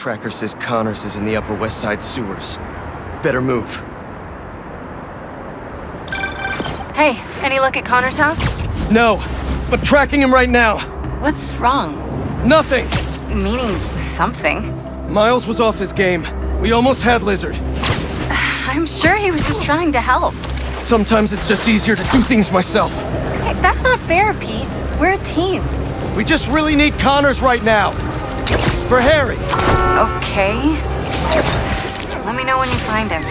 Tracker says Connors is in the Upper West Side sewers. Better move. Hey, any look at Connors' house? No, but tracking him right now. What's wrong? Nothing. Meaning something. Miles was off his game. We almost had Lizard. I'm sure he was just trying to help. Sometimes it's just easier to do things myself. Hey, that's not fair, Pete. We're a team. We just really need Connors right now. For Harry. Okay. Let me know when you find him.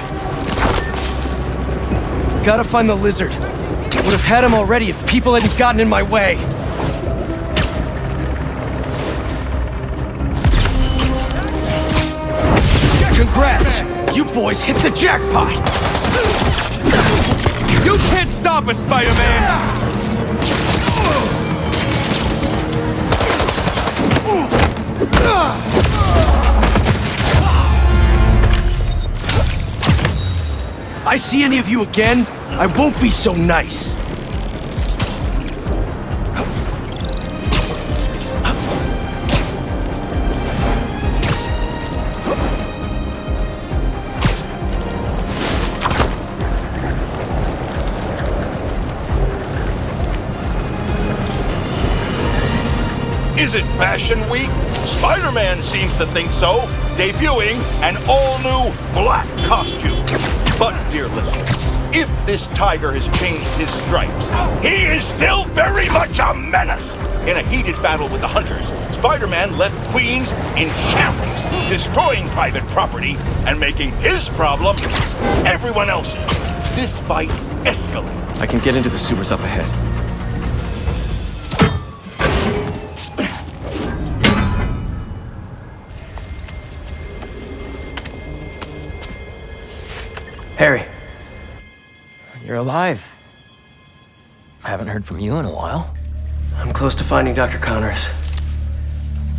Gotta find the Lizard. Would have had him already if people hadn't gotten in my way. Congrats! You boys hit the jackpot! You can't stop us, Spider-Man! I see any of you again, I won't be so nice. Is it Fashion Week? Spider-Man seems to think so, debuting an all-new black costume. But, dear listeners, if this tiger has changed his stripes, he is still very much a menace. In a heated battle with the Hunters, Spider-Man left Queens in shambles, destroying private property and making his problem everyone else's. This fight escalated. I can get into the sewers up ahead. Harry, you're alive. I haven't heard from you in a while. I'm close to finding Dr. Connors.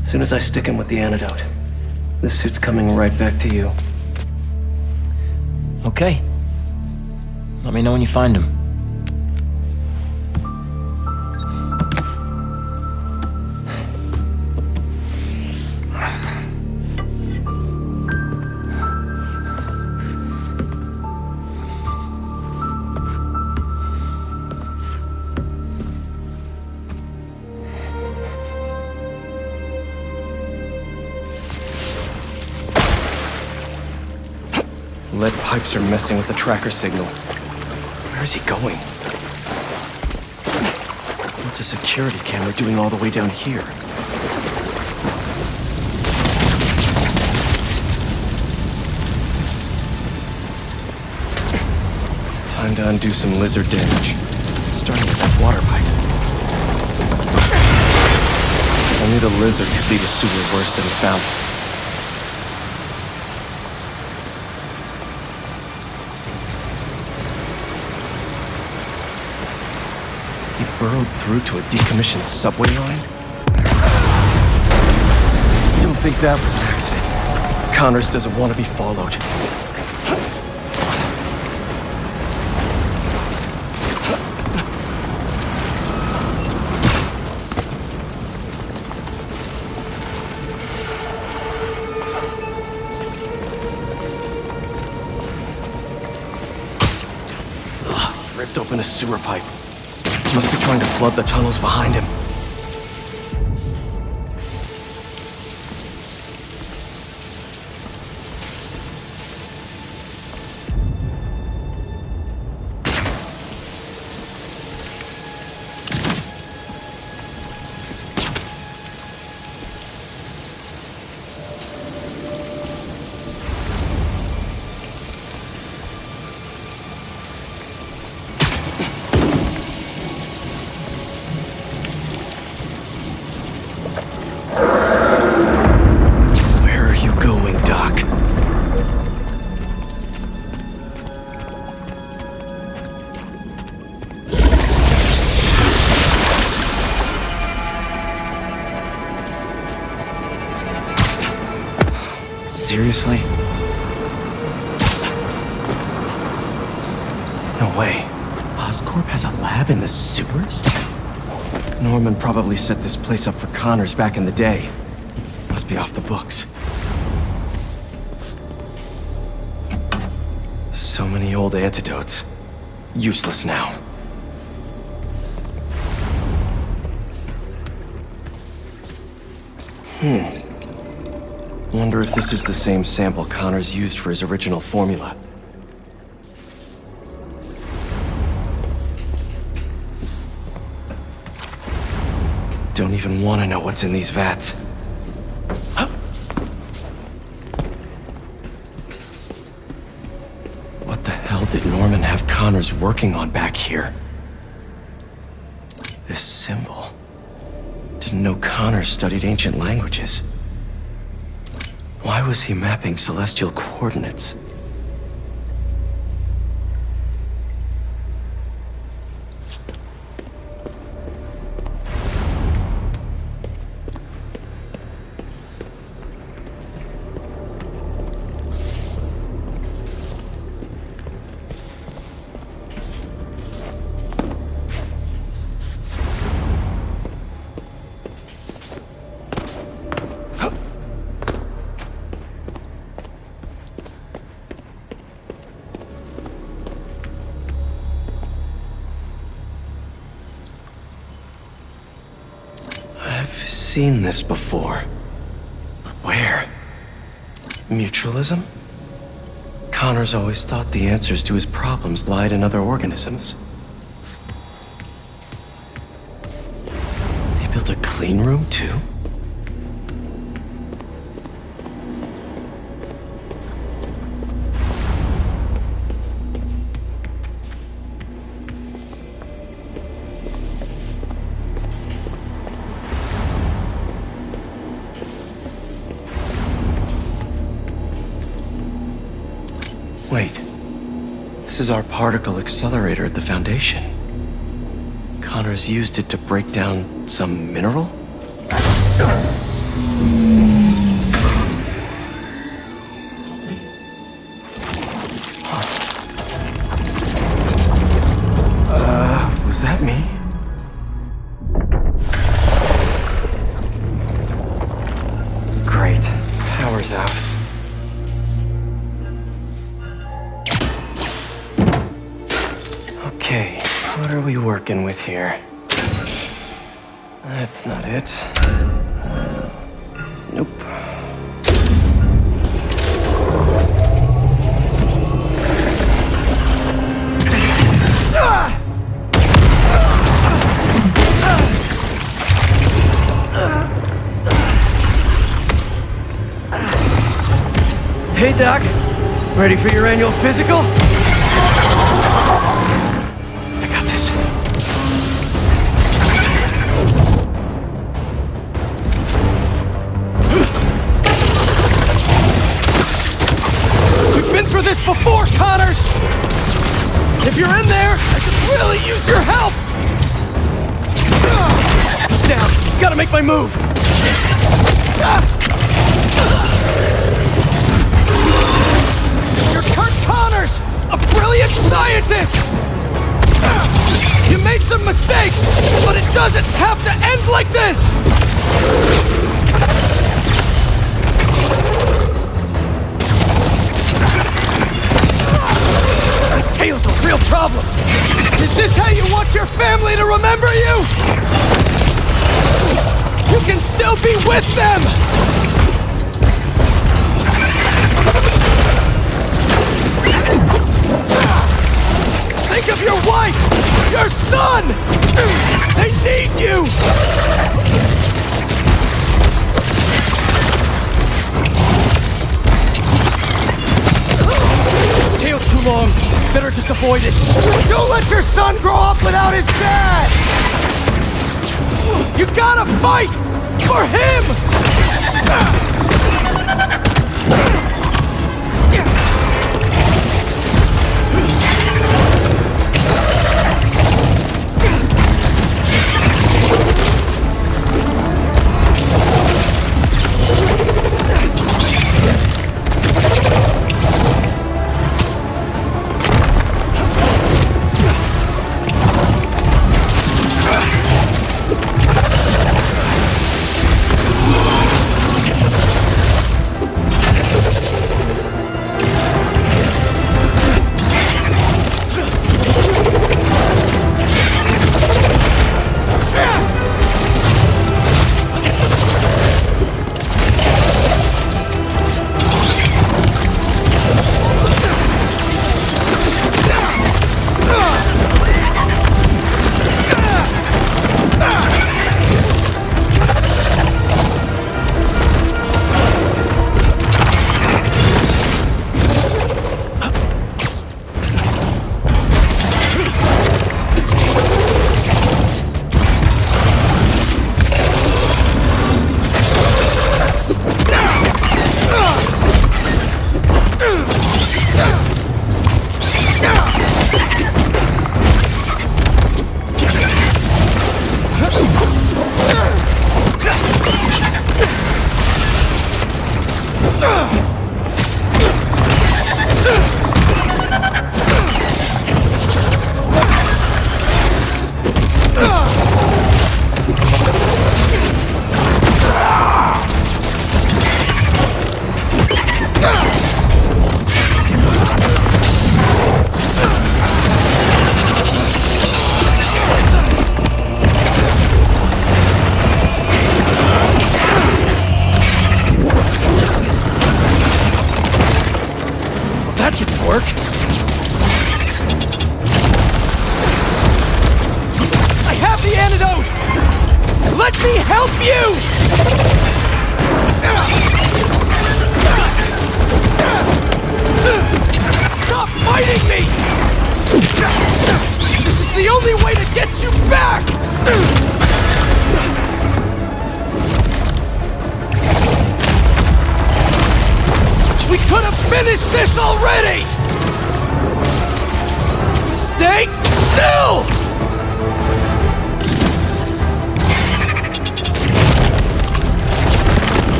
As soon as I stick him with the antidote, this suit's coming right back to you. Okay. Let me know when you find him. Lead pipes are messing with the tracker signal. Where is he going? What's a security camera doing all the way down here? Time to undo some Lizard damage. Starting with that water pipe. Only the Lizard could leave a sewer worse than the fountain. Burrowed through to a decommissioned subway line? I don't think that was an accident. Connors doesn't want to be followed. Ugh, ripped open a sewer pipe. Must be trying to flood the tunnels behind him. Seriously? No way. Oscorp has a lab in the sewers? Norman probably set this place up for Connors back in the day. Must be off the books. So many old antidotes. Useless now. Wonder if this is the same sample Connors used for his original formula. Don't even want to know what's in these vats. What the hell did Norman have Connors working on back here? This symbol. Didn't know Connors studied ancient languages. Why was he mapping celestial coordinates? I've seen this before, but where? Mutualism? Connors always thought the answers to his problems lied in other organisms. They built a clean room too? This is our particle accelerator at the Foundation. Connors used it to break down some mineral? Was that me? Great. Power's out. Okay, what are we working with here? That's not it. Nope. Hey, Doc. Ready for your annual physical? Before, Connors! If you're in there, I could really use your help! Down! Gotta make my move! You're Kurt Connors! A brilliant scientist! You made some mistakes, but it doesn't have to end like this! Tail's a real problem! Is this how you want your family to remember you? You can still be with them! Think of your wife! Your son! They need you! Tail's too long! Better just avoid it. Don't let your son grow up without his dad! You gotta fight for him!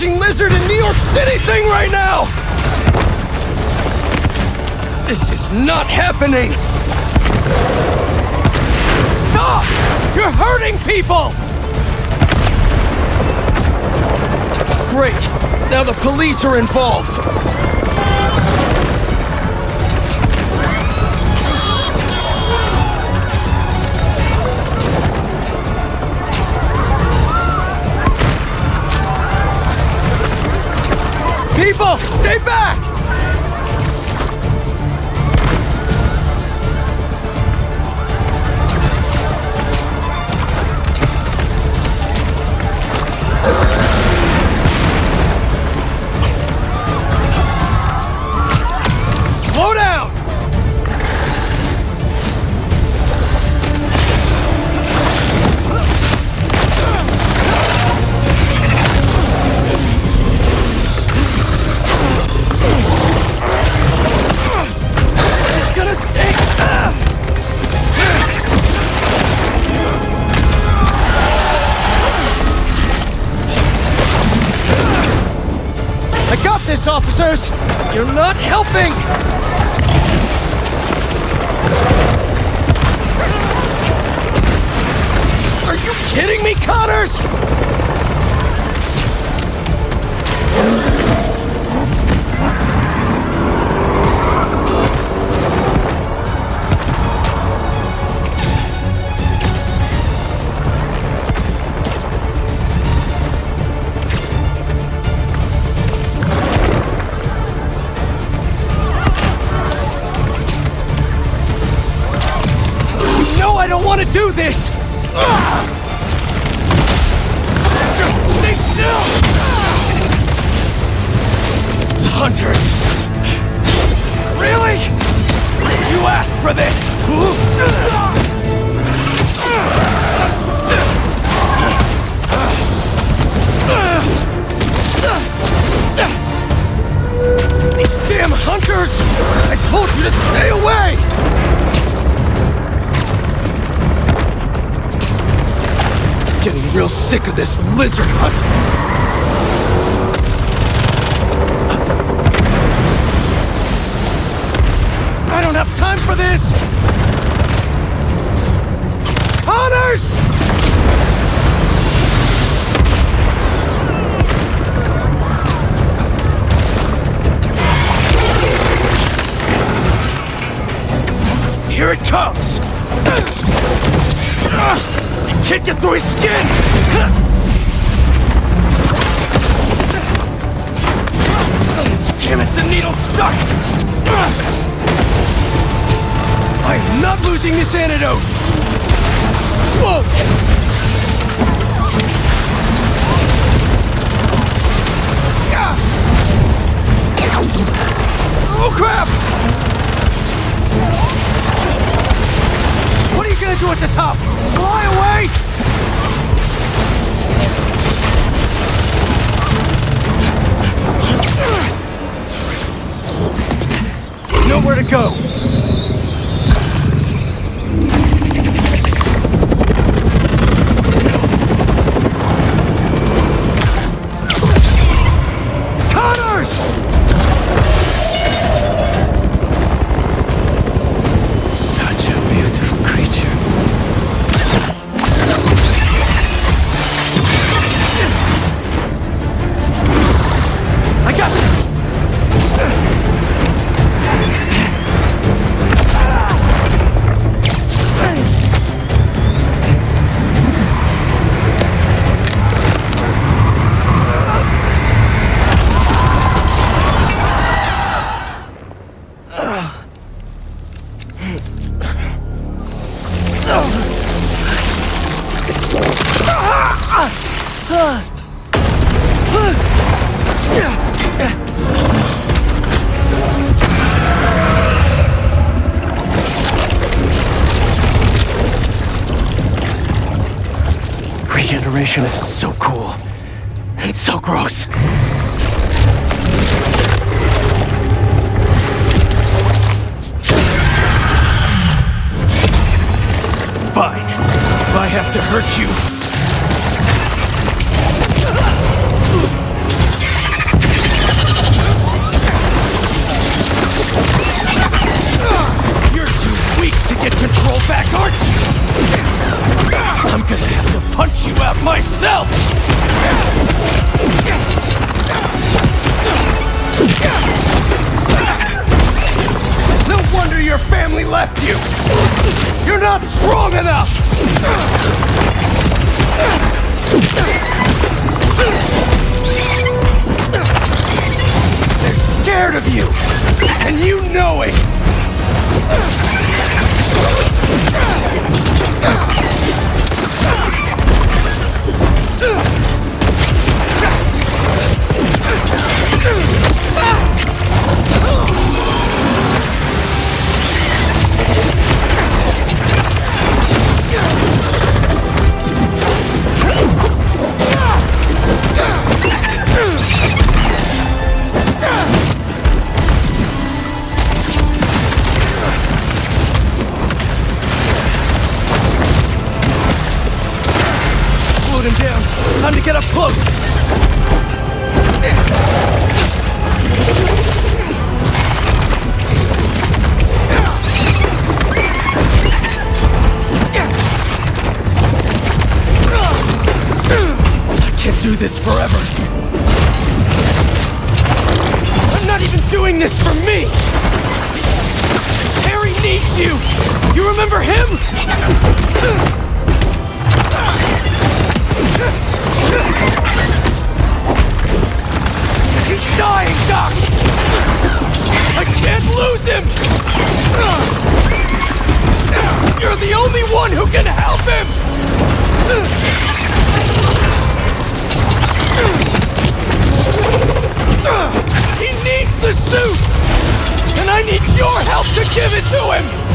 Lizard in New York City thing right now! This is not happening! Stop! You're hurting people! Great! Now the police are involved! People, stay back! Slow down! Officers, you're not helping! Are you kidding me, Connors? want to do this! Stay still! Hunters! Really? You asked for this! These damn hunters! I told you to stay away! Getting real sick of this lizard hunt. I don't have time for this. Connors! Here it comes. Can't get through his skin! Damn it, the needle's stuck! I am not losing this antidote! Whoa! Oh crap! What are you gonna do at the top? Fly away? Nowhere to go. Connors! Such a beautiful creature. I got you. Regeneration is so cool and so gross. Fine. If I have to hurt you. You're too weak to get control back, aren't you? I'm gonna have to punch you out myself! No wonder your family left you! You're not strong enough! They're scared of you! And you know it! Time to get up close! I can't do this forever! I'm not even doing this for me! Harry needs you! You remember him? He's dying, Doc! I can't lose him! You're the only one who can help him! He needs the suit! And I need your help to give it to him!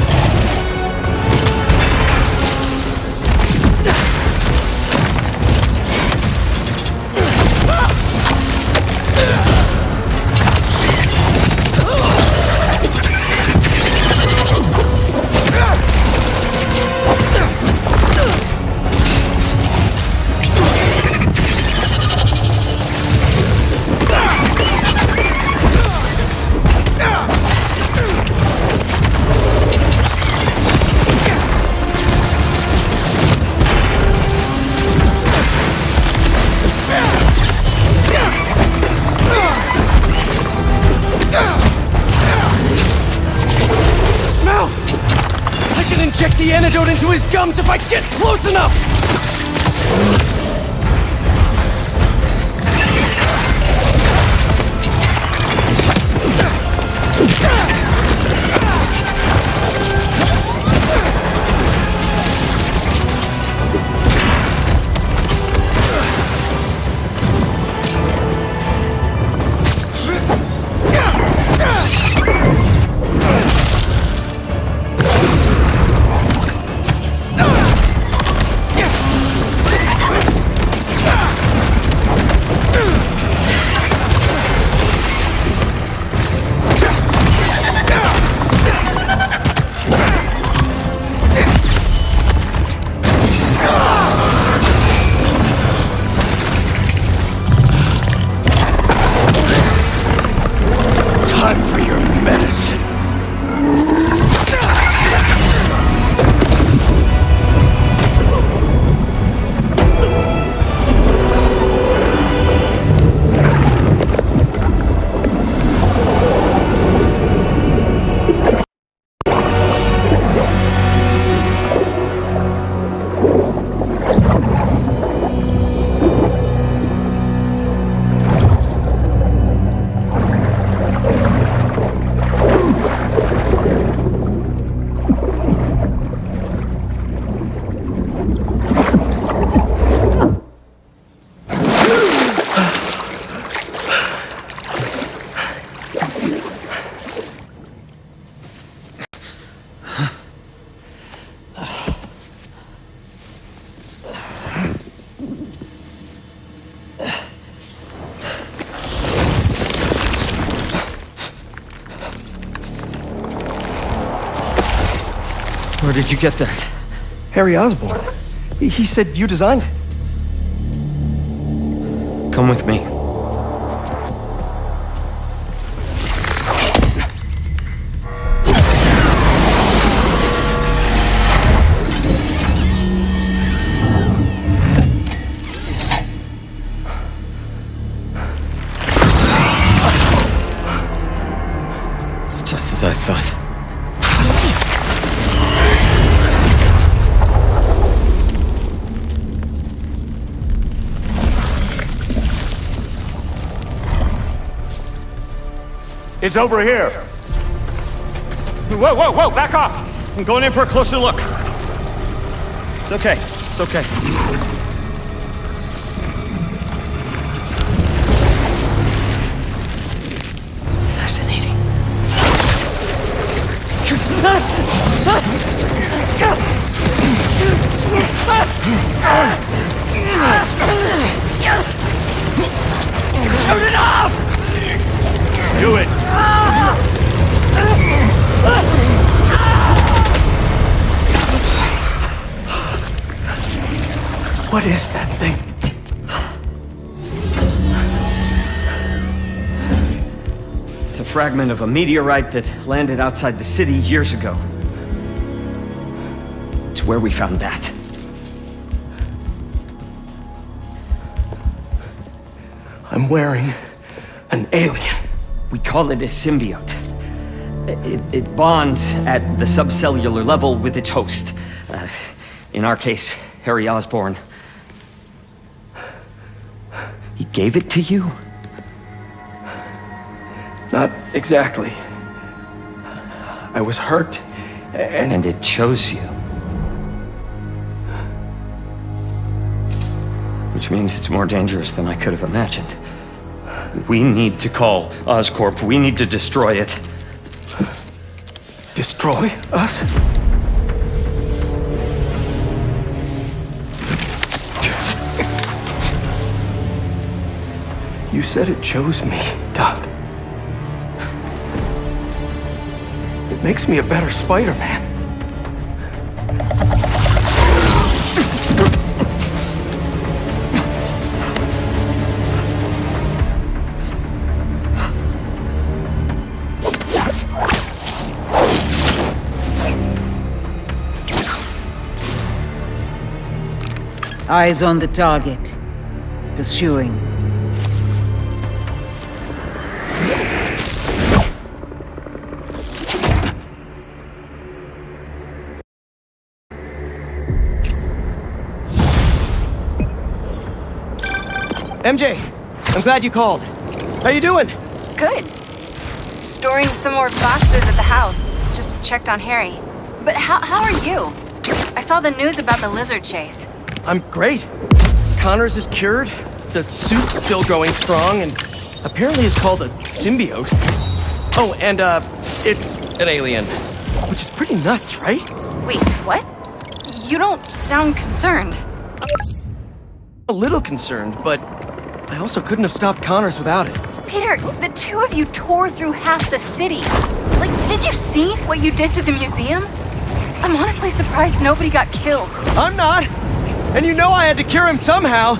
Into his gums if I get close enough! Where did you get that? Harry Osborn. He said you designed it. Come with me. It's just as I thought. It's over here! Whoa, whoa, whoa! Back off! I'm going in for a closer look. It's okay. It's okay. Fascinating. Shoot it off! Do it! What is that thing? It's a fragment of a meteorite that landed outside the city years ago. It's where we found that. I'm wearing an alien. We call it a symbiote. It bonds at the subcellular level with its host. In our case, Harry Osborn. He gave it to you? Not exactly. I was hurt and it chose you. Which means it's more dangerous than I could have imagined. We need to call Oscorp. We need to destroy it. Destroy us? You said it chose me, Doc. It makes me a better Spider-Man. Eyes on the target. Pursuing. MJ, I'm glad you called. How you doing? Good. Storing some more boxes at the house. Just checked on Harry. But how are you? I saw the news about the lizard chase. I'm great. Connors is cured, the suit's still growing strong, and apparently is called a symbiote. Oh, and it's an alien. Which is pretty nuts, right? Wait, what? You don't sound concerned. A little concerned, but I also couldn't have stopped Connors without it. Peter, the two of you tore through half the city. Like, did you see what you did to the museum? I'm honestly surprised nobody got killed. I'm not! And you know I had to cure him somehow!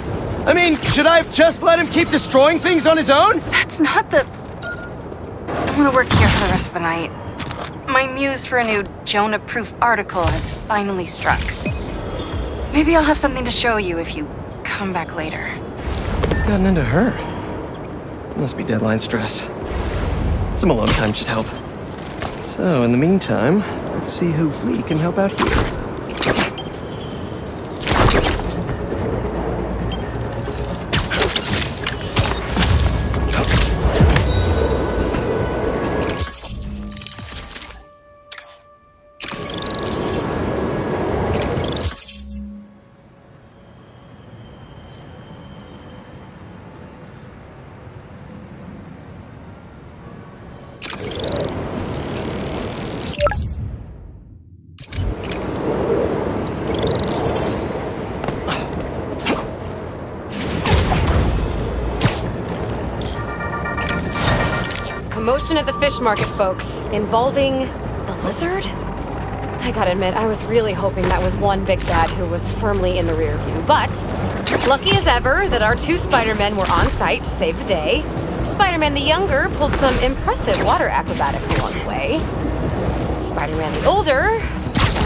I mean, should I have just let him keep destroying things on his own? That's not the... I'm gonna work here for the rest of the night. My muse for a new Jonah-proof article has finally struck. Maybe I'll have something to show you if you come back later. What's gotten into her? Must be deadline stress. Some alone time should help. So, in the meantime, let's see who we can help out here. At the fish market, folks, involving the lizard? I gotta admit, I was really hoping that was one big bad who was firmly in the rear view, but lucky as ever that our two Spider-Men were on site to save the day. Spider-Man the younger pulled some impressive water acrobatics along the way. Spider-Man the older...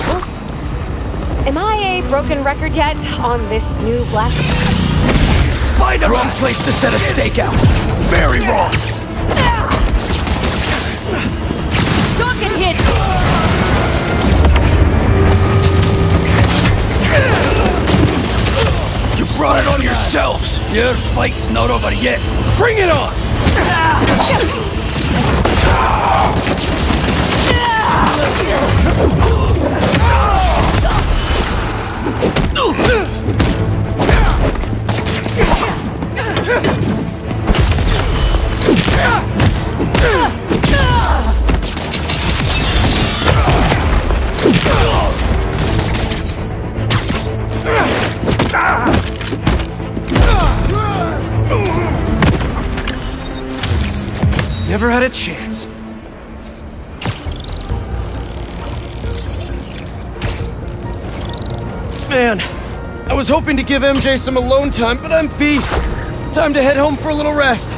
Oh. Am I a broken record yet on this new black... Spider-Man! Wrong place to set a stakeout. Very wrong. You brought it on yourselves! Your fight's not over yet! Bring it on! Never had a chance. Man, I was hoping to give MJ some alone time, but I'm beat. Time to head home for a little rest.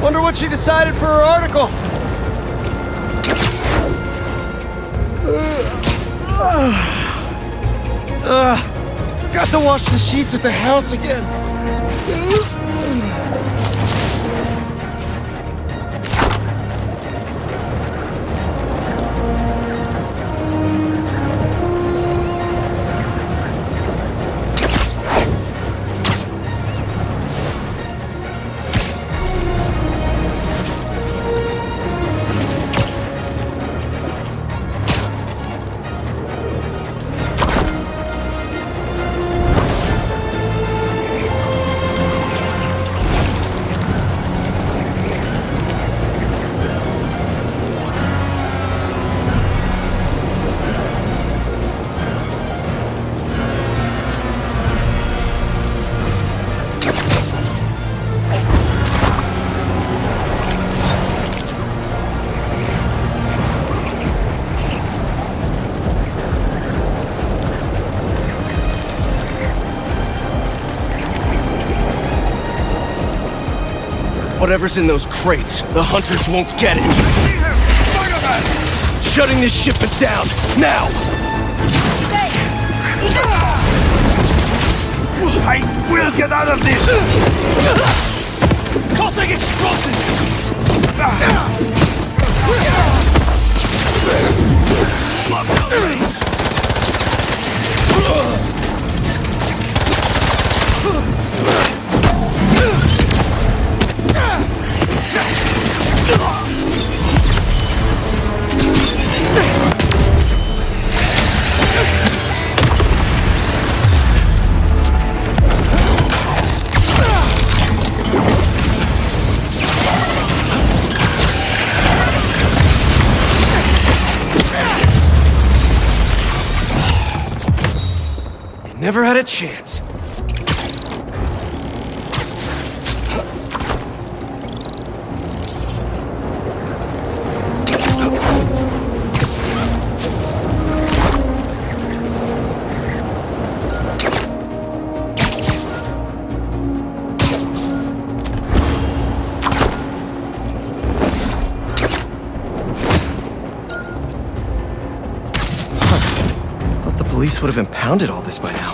Wonder what she decided for her article. Forgot to wash the sheets at the house again. Whatever's in those crates, the hunters won't get it. I see him! Spider-Man! Shutting this shipment down, now! I will get out of this! Causing explosions! Never had a chance. Thought the police would have impounded all this by now.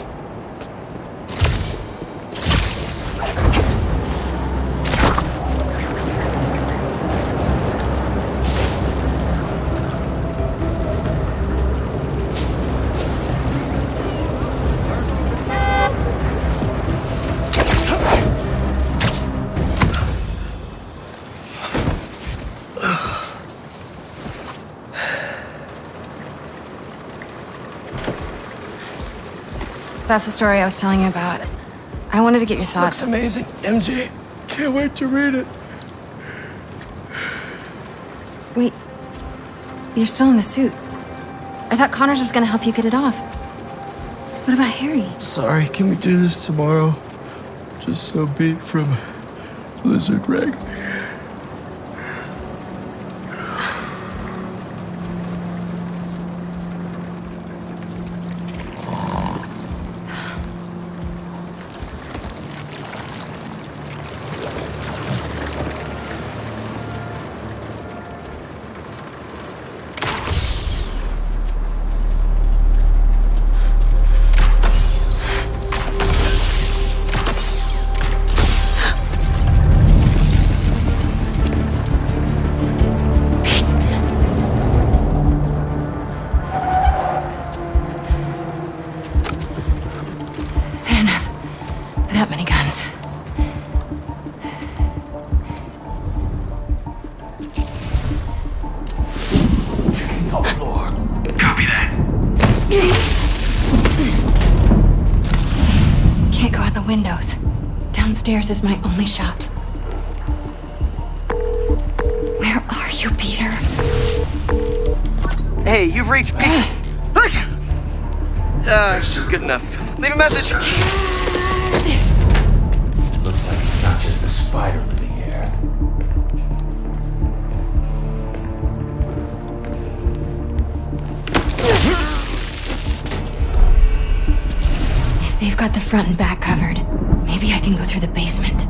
That's the story I was telling you about. I wanted to get your thoughts. Looks amazing, MJ. Can't wait to read it. Wait, you're still in the suit. I thought Connors was gonna help you get it off. What about Harry? Sorry, can we do this tomorrow? Just so beat from Lizard Regular. Downstairs is my only shot. Where are you, Peter? Hey, you've reached Peter. It's good enough. Leave a message. It looks like it's not just a spider living here. If they've got the front and back covered, maybe I can go through the basement.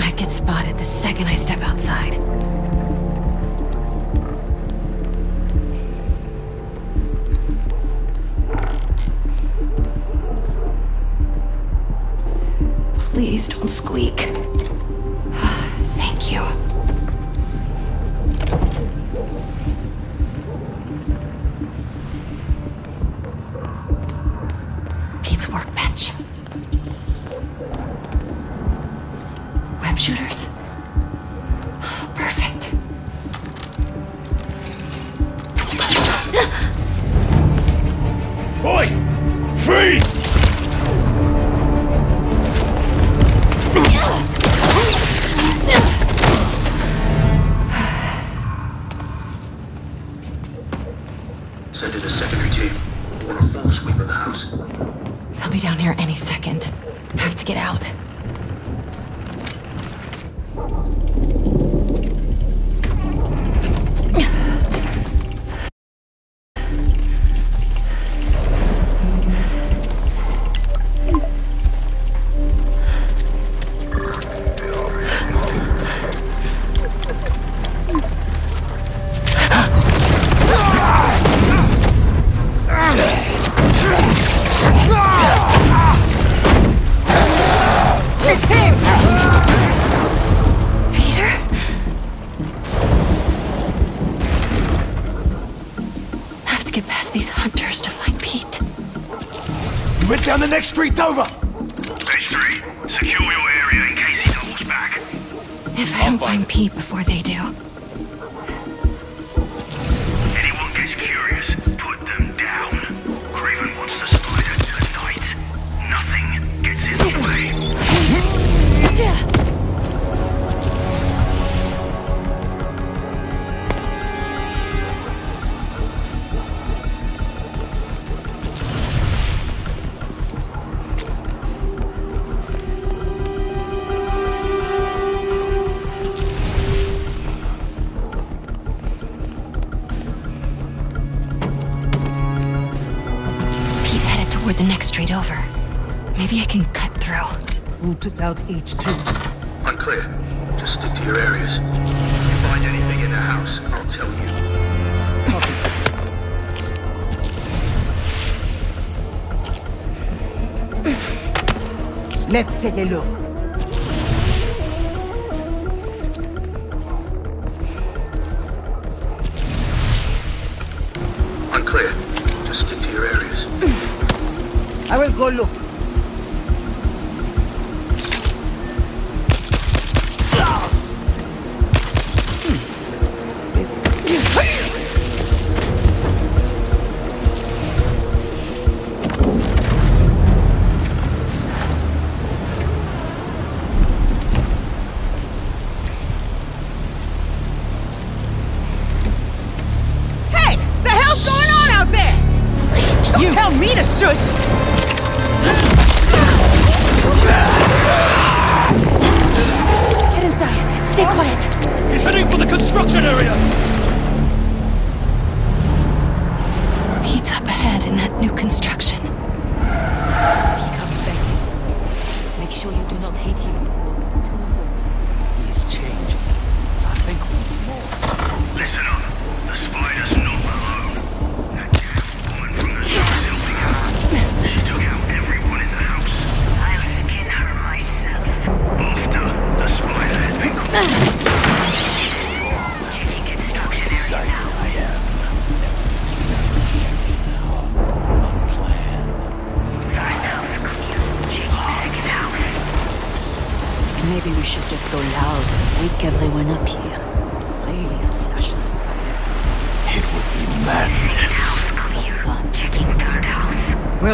I get spotted the second I step outside. Please don't squeak. Thank you. Down here any second. Have to get out. down the next street over. Page 3. Secure your area in case he doubles back. If I don't find Pete before they do. Anyone gets curious, put them down. Craven wants the spider tonight. Nothing gets in the way. Over. Maybe I can cut through. Route out H2. Unclear. Just stick to your areas. If you find anything in the house, I'll tell you. Okay. Let's take a look. Go look.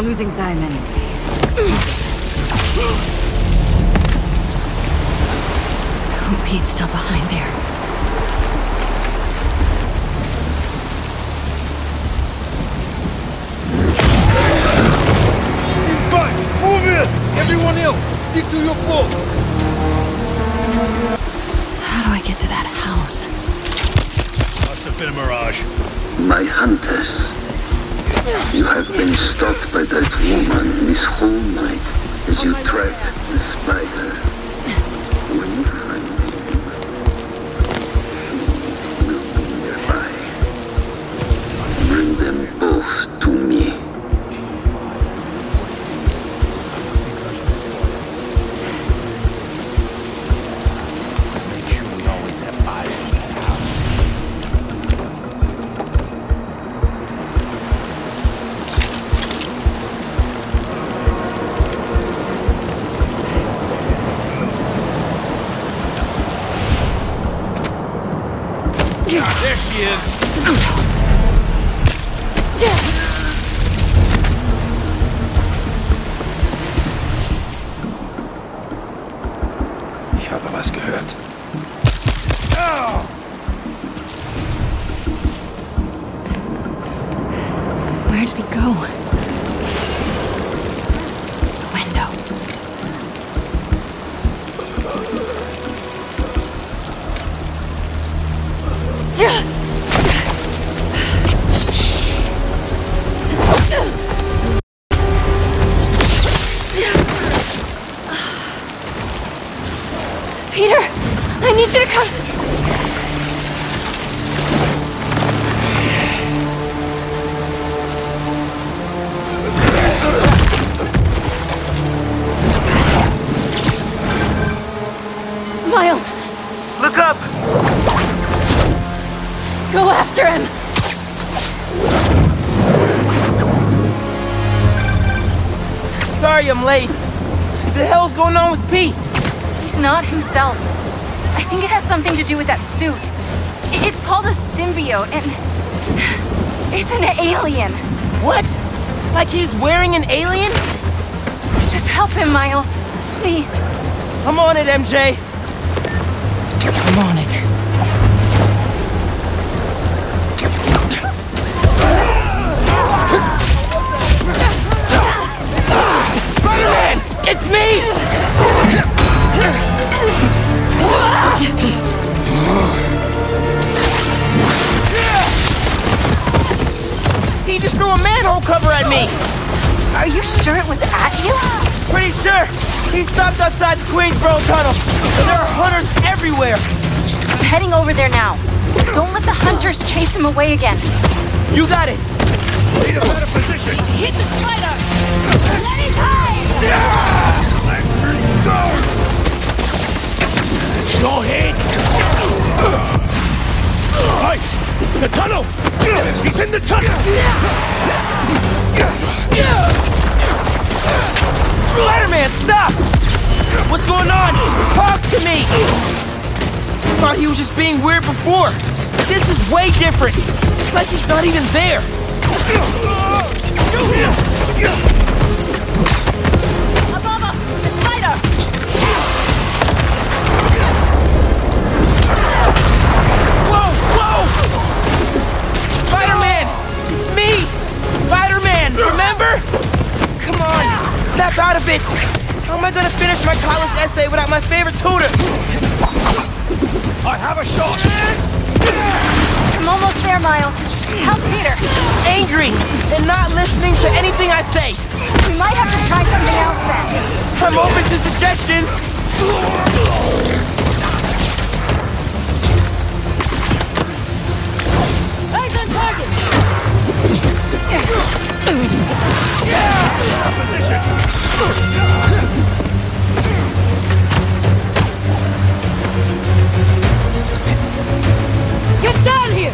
Losing time anyway. Hope Pete's still behind there. In back! Move it! Everyone else, stick to your post! How do I get to that house? Must have been a mirage. My hunters. You have been stalked by that woman this whole night as you tracked the spider. When you find him, she will be nearby. Bring them both to me. Make sure we always have eyes on that house. Ich habe was gehört. Where did he go? The window. Miles! Look up! Go after him! I'm late. What the hell's going on with Pete? He's not himself. I think it has something to do with that suit. It's called a symbiote, and it's an alien. What? Like he's wearing an alien? Just help him, Miles. Please. I'm on it, MJ. I'm on it. It's me! He just threw a manhole cover at me! Are you sure it was at you? Pretty sure! He stopped outside the Queensborough Tunnel! There are hunters everywhere! I'm heading over there now. Don't let the hunters chase him away again. You got it! Need a better position! Hit the spider! Let it hide! Let me go! No hit! Right! The tunnel! He's in the tunnel! Spider-Man, stop! What's going on? Talk to me! I thought he was just being weird before. This is way different. It's like he's not even there. Above us, the spider! Whoa, whoa! Spider-Man! It's me! Spider-Man, remember? Come on, snap out of it! How am I gonna finish my college essay without my favorite tutor? I have a shot! I'm almost there, Miles. How's Peter? Angry and not listening to anything I say. We might have to try something else then. I'm open to suggestions. Eyes on target. Yeah. Get down here.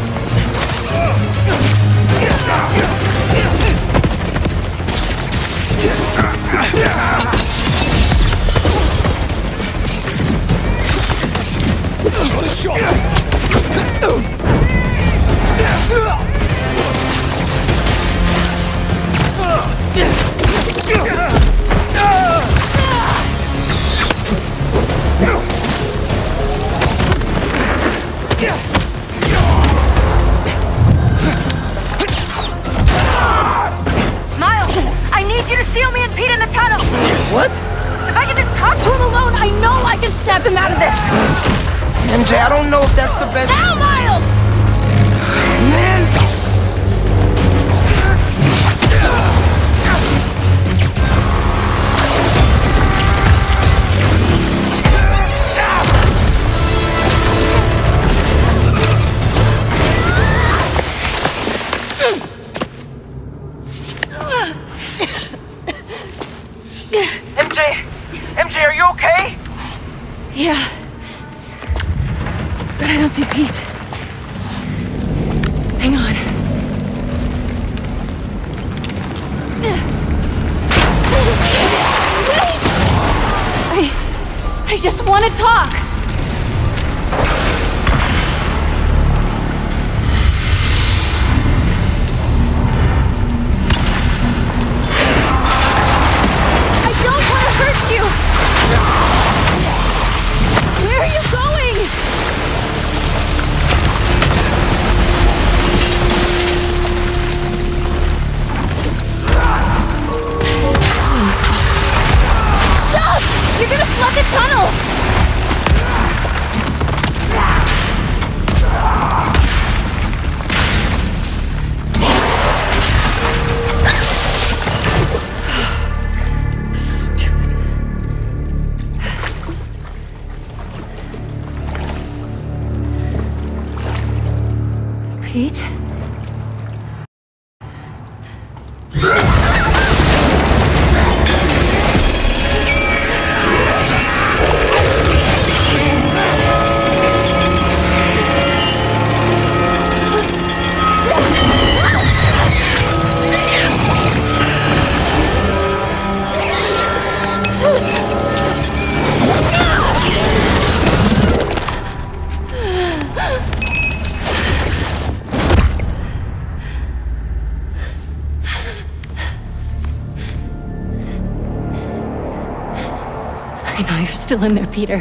still in there, Peter.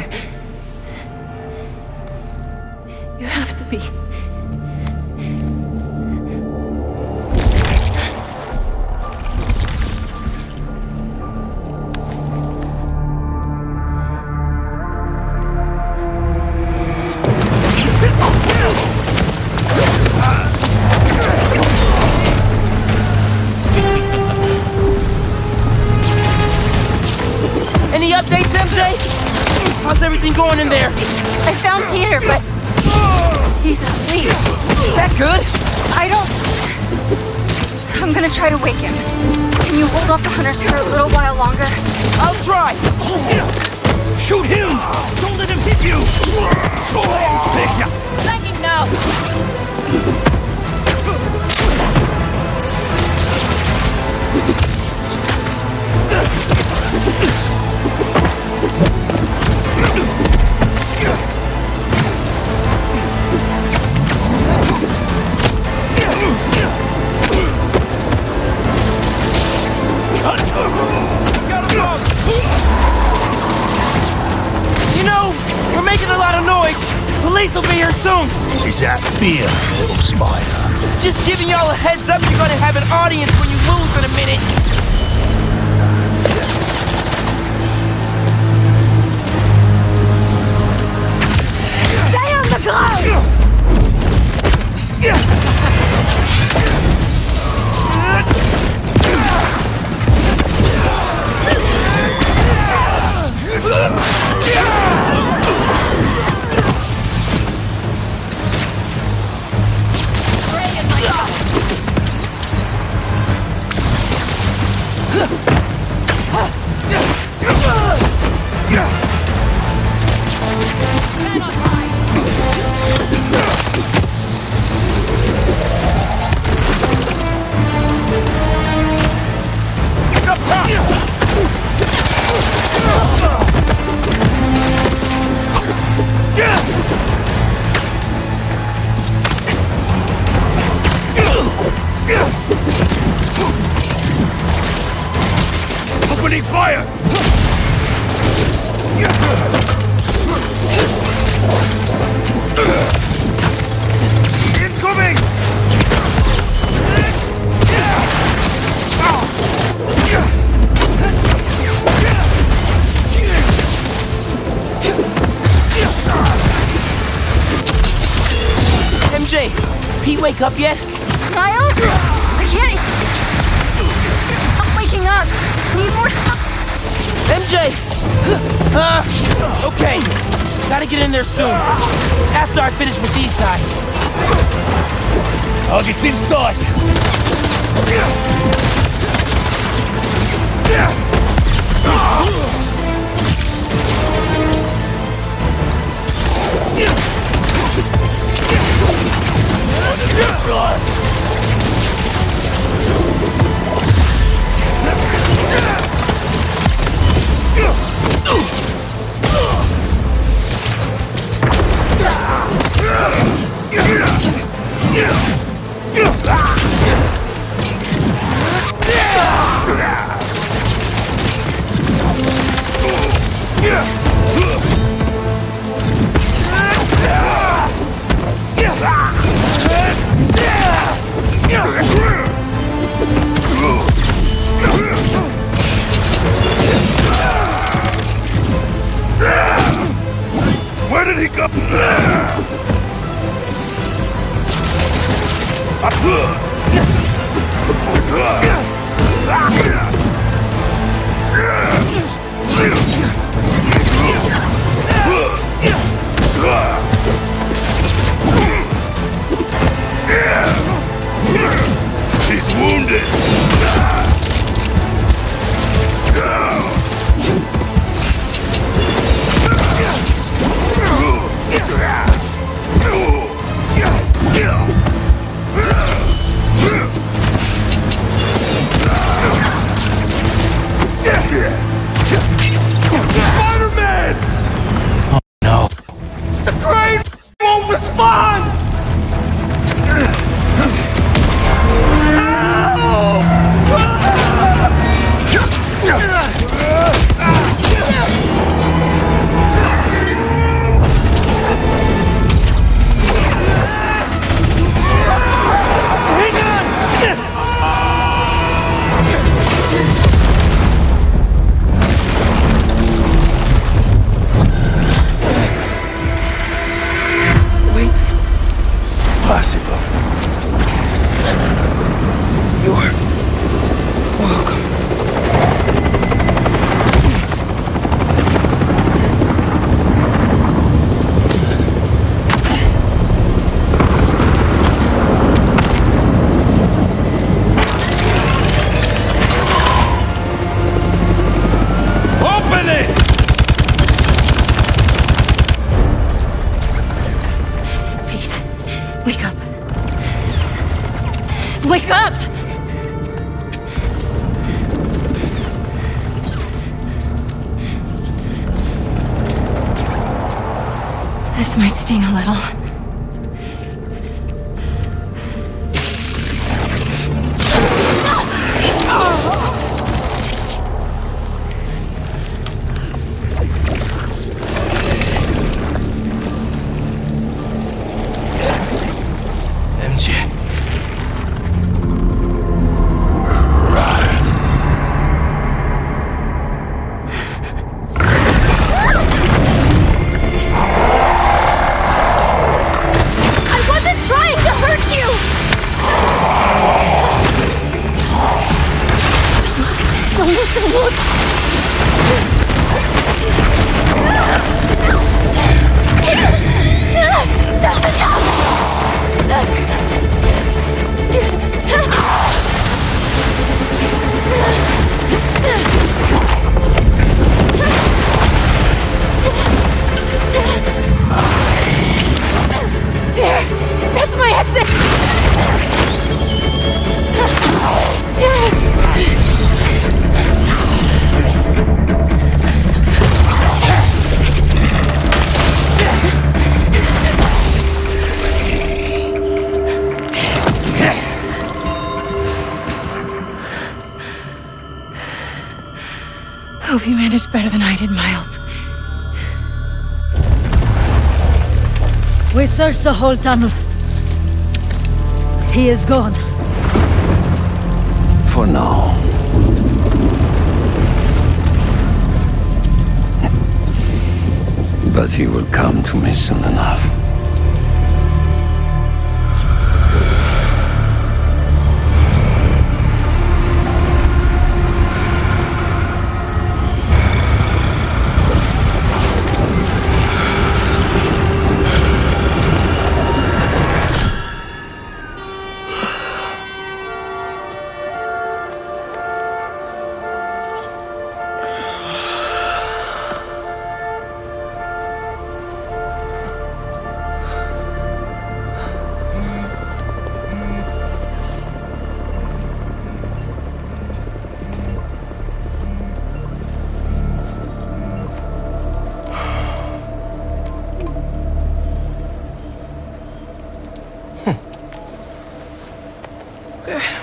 You have to be. Going in there. I found Peter, but he's asleep. Is that good? I don't... I'm gonna try to wake him. Can you hold off the hunters for a little while longer? I'll try. Shoot him! Don't let him hit you! Psychic now! Police will be here soon! Is that fear, little spider? Just giving y'all a heads up, you're gonna have an audience when you move in a minute. Stay on the globe! Wake up yet? Miles? I can't... I'm waking up. I need more time. MJ! Okay. Gotta get in there soon. After I finish with these guys. I'll get inside. Wake up! This might sting a little. You managed better than I did, Miles. We searched the whole tunnel. He is gone. For now. But he will come to me soon enough. Yeah.